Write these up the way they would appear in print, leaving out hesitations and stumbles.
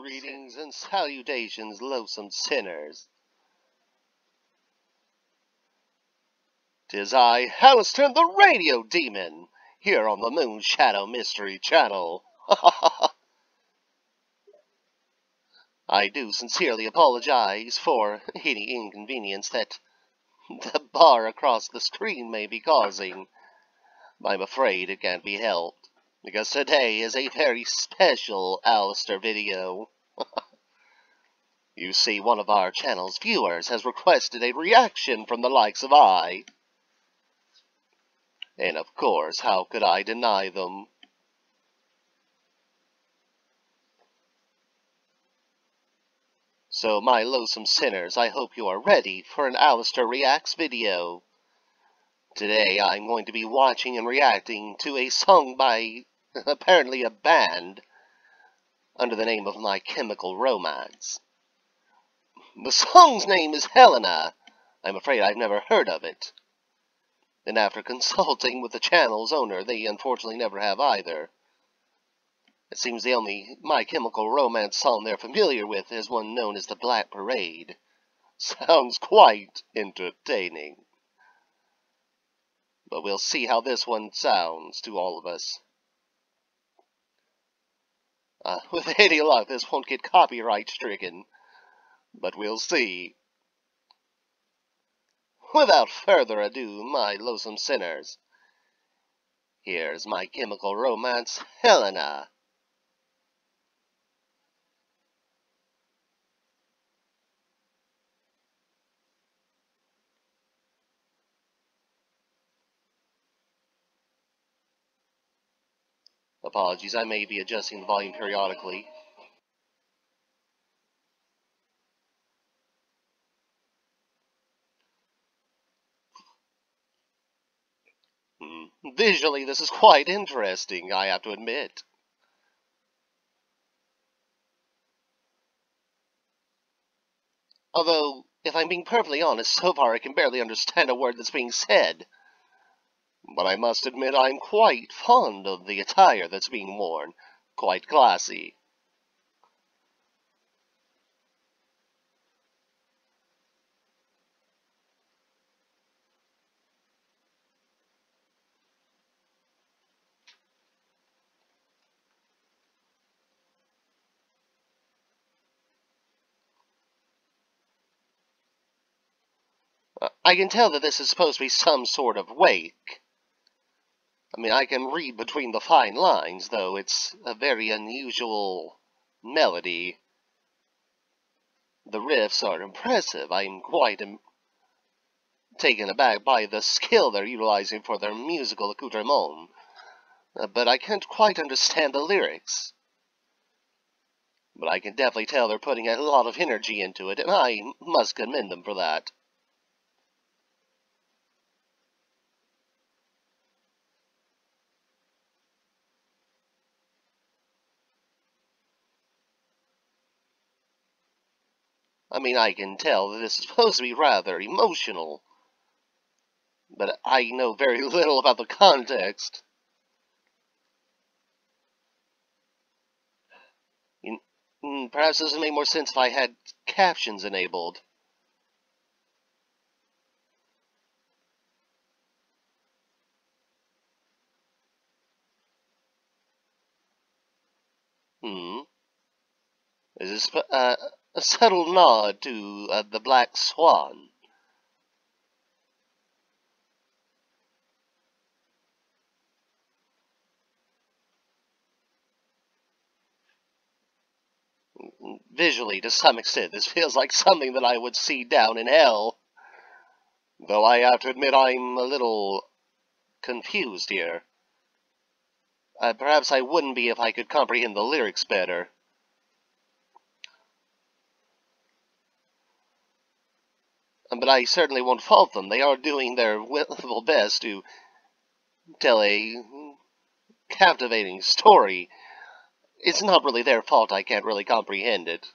Greetings and salutations, loathsome sinners. 'Tis I, Alastor, the radio demon, here on the Moonshadow Mystery Channel. I do sincerely apologize for any inconvenience that the bar across the screen may be causing. I'm afraid it can't be helped, because today is a very special Alastor video. You see, one of our channel's viewers has requested a reaction from the likes of I. And of course, how could I deny them? So, my loathsome sinners, I hope you are ready for an Alastor Reacts video. Today, I'm going to be watching and reacting to a song by, apparently, a band under the name of My Chemical Romance. The song's name is Helena. I'm afraid I've never heard of it. And after consulting with the channel's owner, they unfortunately never have either. It seems the only My Chemical Romance song they're familiar with is one known as the Black Parade. Sounds quite entertaining. But we'll see how this one sounds to all of us. With any luck, this won't get copyright stricken, but we'll see. Without further ado, my loathsome sinners, here's My Chemical Romance, Helena. Apologies, I may be adjusting the volume periodically. Visually, this is quite interesting, I have to admit. Although, if I'm being perfectly honest, so far I can barely understand a word that's being said. But I must admit I'm quite fond of the attire that's being worn. Quite classy. I can tell that this is supposed to be some sort of wake. I mean, I can read between the fine lines, though it's a very unusual melody. The riffs are impressive. I'm quite taken aback by the skill they're utilizing for their musical accoutrement, but I can't quite understand the lyrics. But I can definitely tell they're putting a lot of energy into it, and I must commend them for that. I mean, I can tell that this is supposed to be rather emotional, but I know very little about the context. Perhaps this would make more sense if I had captions enabled. Is this, a subtle nod to the Black Swan. Visually, to some extent, this feels like something that I would see down in hell. Though I have to admit I'm a little confused here. Perhaps I wouldn't be if I could comprehend the lyrics better. But I certainly won't fault them. They are doing their willful best to tell a captivating story. It's not really their fault. I can't really comprehend it.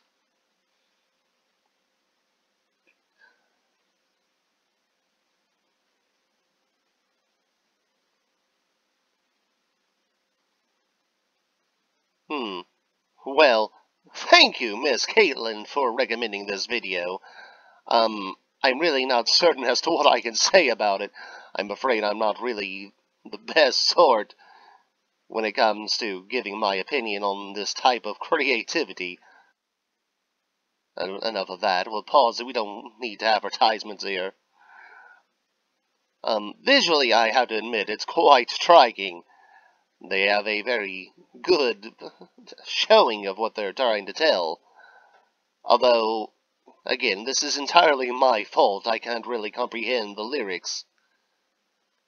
Well, thank you, Miss Caitlin, for recommending this video. I'm really not certain as to what I can say about it. I'm afraid I'm not really the best sort when it comes to giving my opinion on this type of creativity. Enough of that. We'll pause it. We don't need advertisements here. Visually, I have to admit, it's quite striking. They have a very good showing of what they're trying to tell. Although, again, this is entirely my fault. I can't really comprehend the lyrics.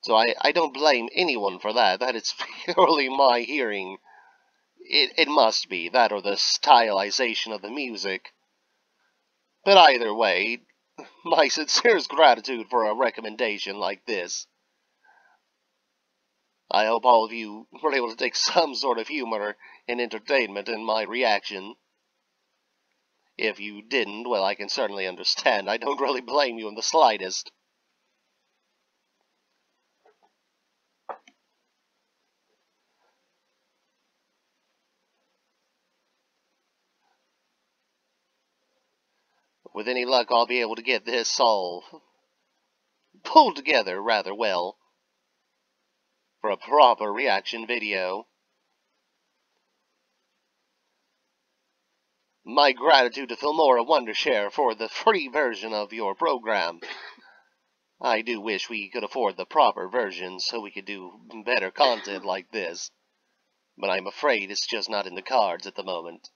So I don't blame anyone for that. That is purely my hearing. It must be that or the stylization of the music. But either way, my sincerest gratitude for a recommendation like this. I hope all of you were able to take some sort of humor and entertainment in my reaction. If you didn't, well, I can certainly understand. I don't really blame you in the slightest. With any luck, I'll be able to get this all pulled together rather well for a proper reaction video. My gratitude to Filmora Wondershare for the free version of your program. I do wish we could afford the proper version so we could do better content like this, but I'm afraid it's just not in the cards at the moment.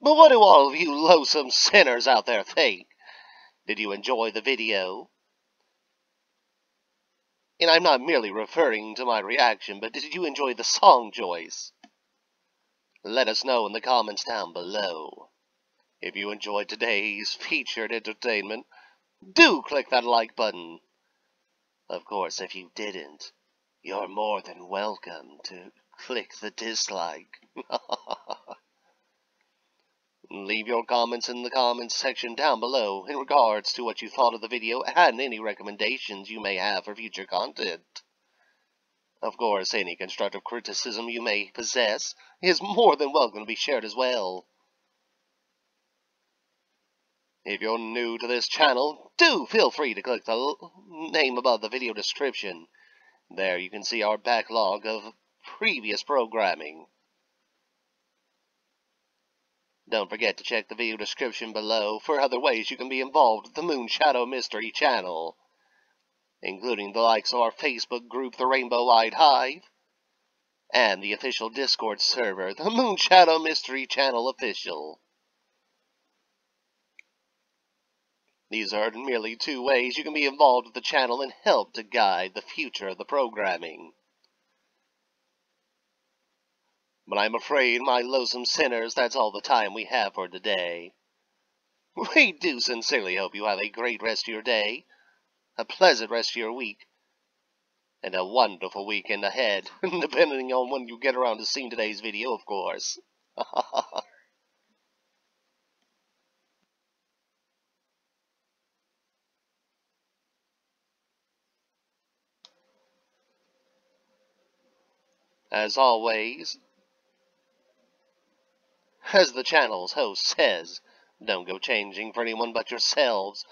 But what do all of you loathsome sinners out there think? Did you enjoy the video? And I'm not merely referring to my reaction, but did you enjoy the song choice? Let us know in the comments down below. If you enjoyed today's featured entertainment, do click that like button. Of course, if you didn't, you're more than welcome to click the dislike. Leave your comments in the comments section down below in regards to what you thought of the video and any recommendations you may have for future content. Of course, any constructive criticism you may possess is more than welcome to be shared as well. If you're new to this channel, do feel free to click the name above the video description. There you can see our backlog of previous programming. Don't forget to check the video description below for other ways you can be involved with the Moonshadow Mystery Channel, including the likes of our Facebook group, the Rainbow-Eyed Hive, and the official Discord server, the Moonshadow Mystery Channel Official. These are merely two ways you can be involved with the channel and help to guide the future of the programming. But I'm afraid, my loathsome sinners, that's all the time we have for today. We do sincerely hope you have a great rest of your day, a pleasant rest of your week, and a wonderful weekend ahead, depending on when you get around to seeing today's video, of course. As always, as the channel's host says, don't go changing for anyone but yourselves.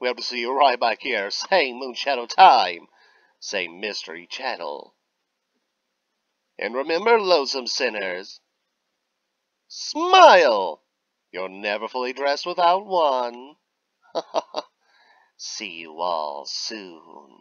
We hope to see you right back here, same Moonshadow time, same Mystery Channel. And remember, loathsome sinners, smile! You're never fully dressed without one. See you all soon.